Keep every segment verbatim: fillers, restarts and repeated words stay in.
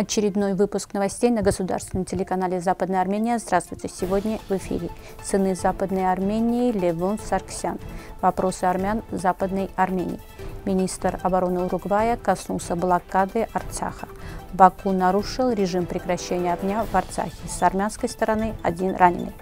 Очередной выпуск новостей на государственном телеканале «Западная Армения». Здравствуйте! Сегодня в эфире «Сыны Западной Армении» Левон Саргсян. Вопросы армян Западной Армении. Министр обороны Уругвая коснулся блокады Арцаха. Баку нарушил режим прекращения огня в Арцахе. С армянской стороны один раненый.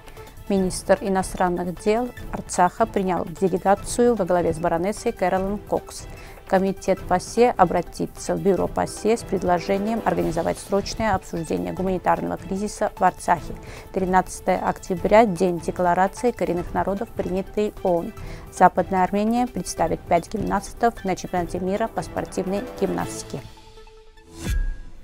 Министр иностранных дел Арцаха принял делегацию во главе с баронессой Кэролайн Кокс. Комитет ПАСЕ обратится в бюро ПАСЕ с предложением организовать срочное обсуждение гуманитарного кризиса в Арцахе. тринадцатого октября – День декларации коренных народов, принятой ООН. Западная Армения представит пять гимнастов на чемпионате мира по спортивной гимнастике.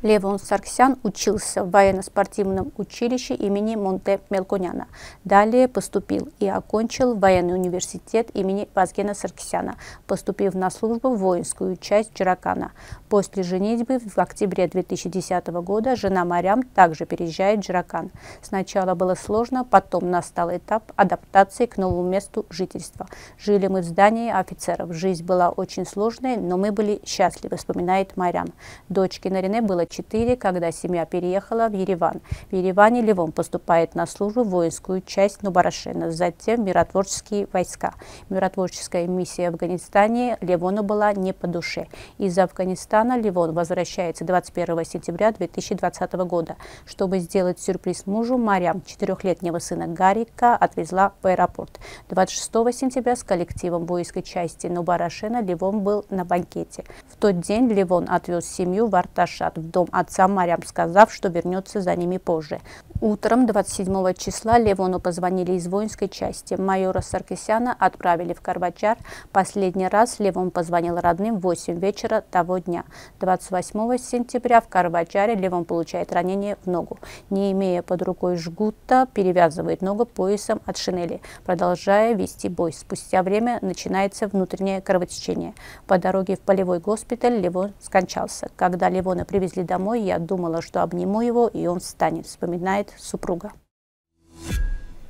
Левон Саргсян учился в военно-спортивном училище имени Монте Мелкуняна. Далее поступил и окончил военный университет имени Вазгена Саргсяна, поступив на службу в воинскую часть Джаракана. После женитьбы в октябре две тысячи десятого года жена морям также переезжает в Джаракан. Сначала было сложно, потом настал этап адаптации к новому месту жительства. Жили мы в здании офицеров. Жизнь была очень сложной, но мы были счастливы, вспоминает морям. Дочке Нарине было четыре, когда семья переехала в Ереван. В Ереване Левон поступает на службу в воинскую часть Нубарашена, затем в миротворческие войска. Миротворческая миссия в Афганистане Левону была не по душе. Из Афганистана Левон возвращается двадцать первого сентября две тысячи двадцатого года. Чтобы сделать сюрприз мужу, Марьям четырехлетнего сына Гагика отвезла в аэропорт. двадцать шестого сентября с коллективом воинской части Нубарашена Левон был на банкете. В тот день Левон отвез семью в Арташат, в дом отца Марьям, сказав, что вернется за ними позже. Утром двадцать седьмого числа Левону позвонили из воинской части. Майора Саркисяна отправили в Карвачар. Последний раз Левон позвонил родным в восемь вечера того дня. двадцать восьмого сентября в Карвачаре Левон получает ранение в ногу. Не имея под рукой жгута, перевязывает ногу поясом от шинели, продолжая вести бой. Спустя время начинается внутреннее кровотечение. По дороге в полевой госпиталь Левон скончался. Когда Левона привезли домой, я думала, что обниму его, и он встанет, вспоминает супруга.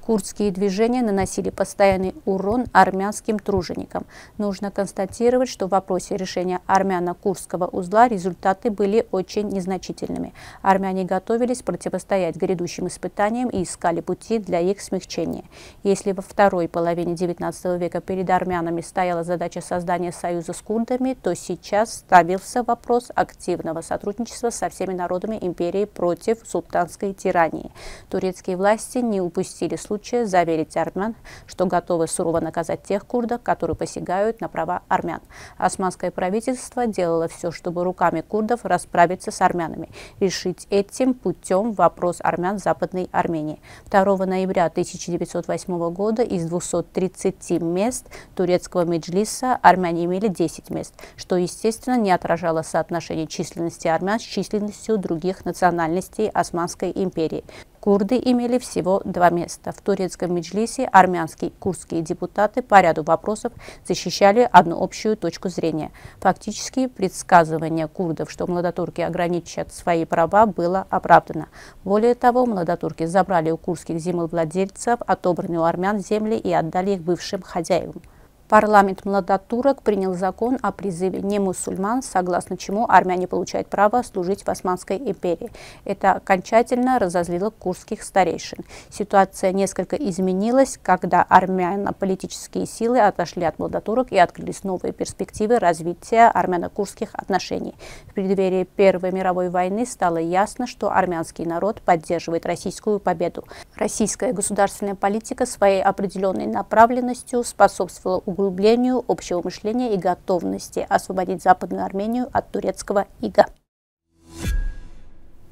Курдские движения наносили постоянный урон армянским труженикам. Нужно констатировать, что в вопросе решения армяно-курдского узла результаты были очень незначительными. Армяне готовились противостоять грядущим испытаниям и искали пути для их смягчения. Если во второй половине девятнадцатого века перед армянами стояла задача создания союза с курдами, то сейчас ставился вопрос активного сотрудничества со всеми народами империи против султанской тирании. Турецкие власти не упустили случая заверить армян, что готовы сурово наказать тех курдов, которые посягают на права армян. Османское правительство делало все, чтобы руками курдов расправиться с армянами, решить этим путем вопрос армян Западной Армении. второго ноября тысяча девятьсот восьмого года из двухсот тридцати мест турецкого меджлиса армяне имели десять мест, что, естественно, не отражало соотношение численности армян с численностью других национальностей Османской империи. Курды имели всего два места. В турецком меджлисе армянские и курдские депутаты по ряду вопросов защищали одну общую точку зрения. Фактически предсказывание курдов, что младотурки ограничат свои права, было оправдано. Более того, младотурки забрали у курдских землевладельцев отобранные у армян земли и отдали их бывшим хозяевам. Парламент младотурок принял закон о призыве немусульман, согласно чему армяне получают право служить в Османской империи. Это окончательно разозлило курдских старейшин. Ситуация несколько изменилась, когда армяно-политические силы отошли от младотурок и открылись новые перспективы развития армяно-курдских отношений. В преддверии Первой мировой войны стало ясно, что армянский народ поддерживает российскую победу. Российская государственная политика своей определенной направленностью способствовала углублению углублению общего мышления и готовности освободить Западную Армению от турецкого ига.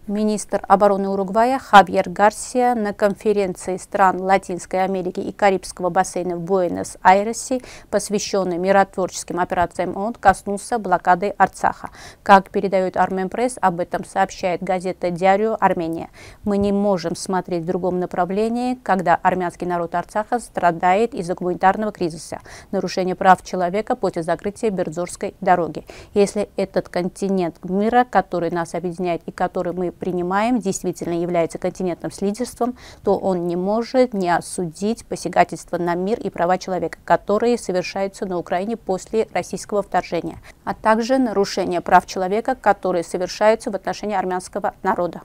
Министр обороны Уругвая Хавьер Гарсия на конференции стран Латинской Америки и Карибского бассейна в Буэнос-Айресе, посвященной миротворческим операциям ООН, коснулся блокады Арцаха. Как передает Армен Пресс, об этом сообщает газета «Диарио Армения». «Мы не можем смотреть в другом направлении, когда армянский народ Арцаха страдает из-за гуманитарного кризиса, нарушения прав человека после закрытия Бердзорской дороги. Если этот континент мира, который нас объединяет и который мы мы принимаем, действительно является континентным с лидерством, то он не может не осудить посягательства на мир и права человека, которые совершаются на Украине после российского вторжения, а также нарушение прав человека, которые совершаются в отношении армянского народа.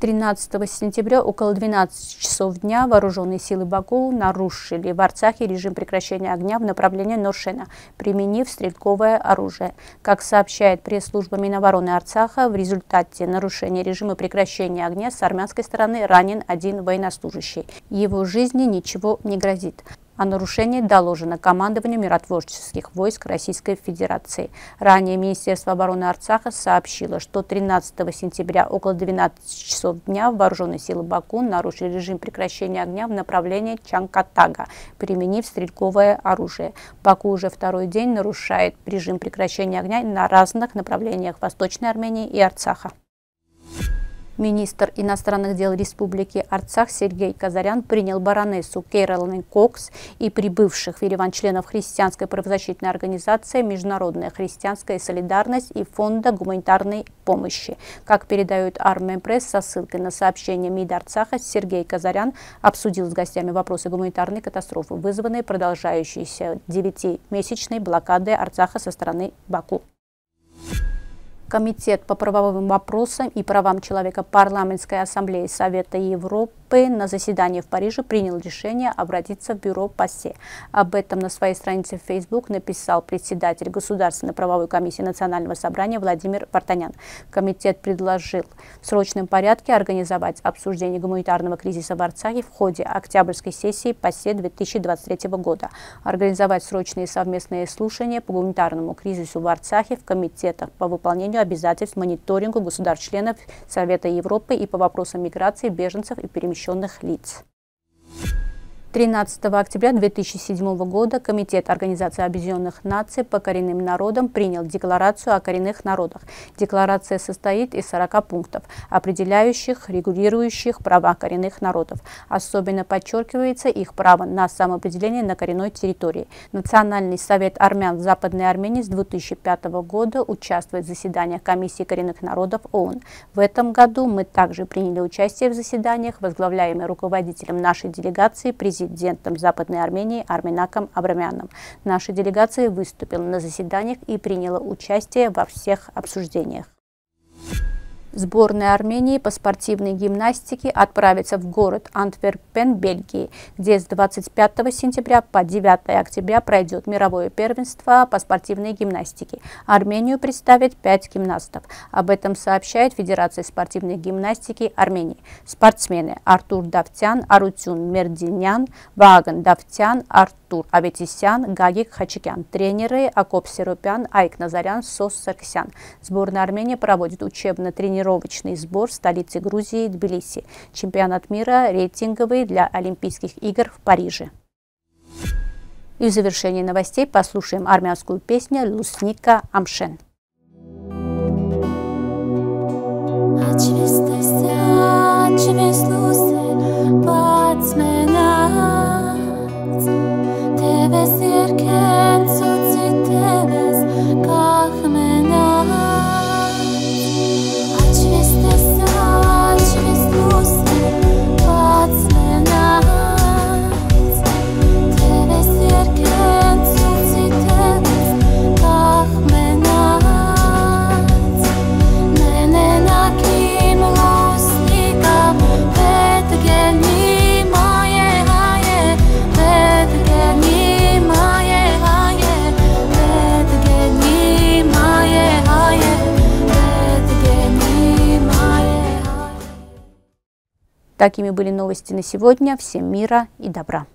тринадцатого сентября около двенадцати часов дня вооруженные силы Баку нарушили в Арцахе режим прекращения огня в направлении Норшена, применив стрелковое оружие. Как сообщает пресс-служба Минобороны Арцаха, в результате нарушения режима прекращения огня с армянской стороны ранен один военнослужащий. Его жизни ничего не грозит. О нарушении доложено командованию миротворческих войск Российской Федерации. Ранее Министерство обороны Арцаха сообщило, что тринадцатого сентября около двенадцати часов дня вооруженные силы Баку нарушили режим прекращения огня в направлении Чанкатага, применив стрелковое оружие. Баку уже второй день нарушает режим прекращения огня на разных направлениях Восточной Армении и Арцаха. Министр иностранных дел Республики Арцах Сергей Казарян принял баронессу Кэролайн Кокс и прибывших в Ереван членов христианской правозащитной организации «Международная христианская солидарность» и Фонда гуманитарной помощи. Как передают Армен Пресс со ссылкой на сообщение МИД Арцаха, Сергей Казарян обсудил с гостями вопросы гуманитарной катастрофы, вызванной продолжающейся девятимесячной блокадой Арцаха со стороны Баку. Комитет по правовым вопросам и правам человека Парламентской ассамблеи Совета Европы на заседании в Париже принял решение обратиться в бюро ПАСЕ. Об этом на своей странице в Facebook написал председатель Государственной правовой комиссии Национального собрания Владимир Вартанян. Комитет предложил в срочном порядке организовать обсуждение гуманитарного кризиса в Арцахе в ходе октябрьской сессии ПАСЕ две тысячи двадцать третьего года, организовать срочные совместные слушания по гуманитарному кризису в Арцахе в комитетах по выполнению обязательств мониторингу государств-членов Совета Европы и по вопросам миграции, беженцев и перемещенных лиц. тринадцатого октября две тысячи седьмого года Комитет Организации Объединенных Наций по коренным народам принял Декларацию о коренных народах. Декларация состоит из сорока пунктов, определяющих, регулирующих права коренных народов. Особенно подчеркивается их право на самоопределение на коренной территории. Национальный совет армян в Западной Армении с две тысячи пятого года участвует в заседаниях Комиссии коренных народов ООН. В этом году мы также приняли участие в заседаниях, возглавляемых руководителем нашей делегации, президентом президентом Западной Армении Арменаком Абрамяном. Наша делегация выступила на заседаниях и приняла участие во всех обсуждениях. Сборная Армении по спортивной гимнастике отправится в город Антверпен, Бельгии, где с двадцать пятого сентября по девятое октября пройдет мировое первенство по спортивной гимнастике. Армению представят пять гимнастов. Об этом сообщает Федерация спортивной гимнастики Армении. Спортсмены Артур Давтян, Арутюн Мердинян, Ваган Давтян, Артур Аветисян, Гагик Хачикян. Тренеры Акоп-Серупян, Айк-Назарян, Саргсян. Сборная Армении проводит учебно-тренировку сбор в столице Грузии Тбилиси. Чемпионат мира рейтинговый для Олимпийских игр в Париже. И в завершении новостей послушаем армянскую песню Лусника Амшен. Такими были новости на сегодня. Всем мира и добра.